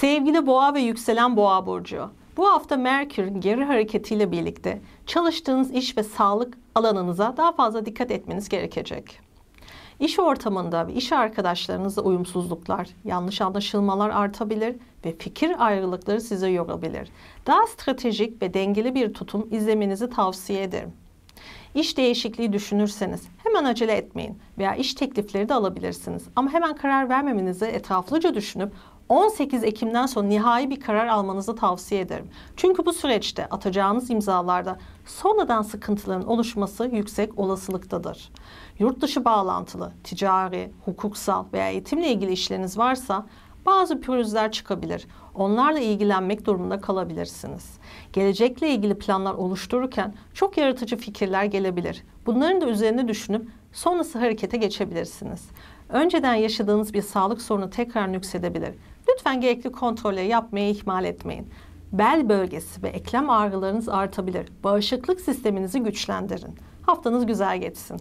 Sevgili Boğa ve yükselen Boğa burcu, bu hafta Merkür'ün geri hareketiyle birlikte çalıştığınız iş ve sağlık alanınıza daha fazla dikkat etmeniz gerekecek. İş ortamında ve iş arkadaşlarınızla uyumsuzluklar, yanlış anlaşılmalar artabilir ve fikir ayrılıkları size yorabilir. Daha stratejik ve dengeli bir tutum izlemenizi tavsiye ederim. İş değişikliği düşünürseniz hemen acele etmeyin veya iş teklifleri de alabilirsiniz. Ama hemen karar vermemenizi etraflıca düşünüp 18 Ekim'den sonra nihai bir karar almanızı tavsiye ederim. Çünkü bu süreçte atacağınız imzalarda sonradan sıkıntıların oluşması yüksek olasılıktadır. Yurt dışı bağlantılı, ticari, hukuksal veya eğitimle ilgili işleriniz varsa bazı pürüzler çıkabilir. Onlarla ilgilenmek durumunda kalabilirsiniz. Gelecekle ilgili planlar oluştururken çok yaratıcı fikirler gelebilir. Bunların da üzerine düşünüp sonrası harekete geçebilirsiniz. Önceden yaşadığınız bir sağlık sorunu tekrar nüksedebilir. Lütfen gerekli kontrolleri yapmayı ihmal etmeyin. Bel bölgesi ve eklem ağrılarınız artabilir. Bağışıklık sisteminizi güçlendirin. Haftanız güzel geçsin.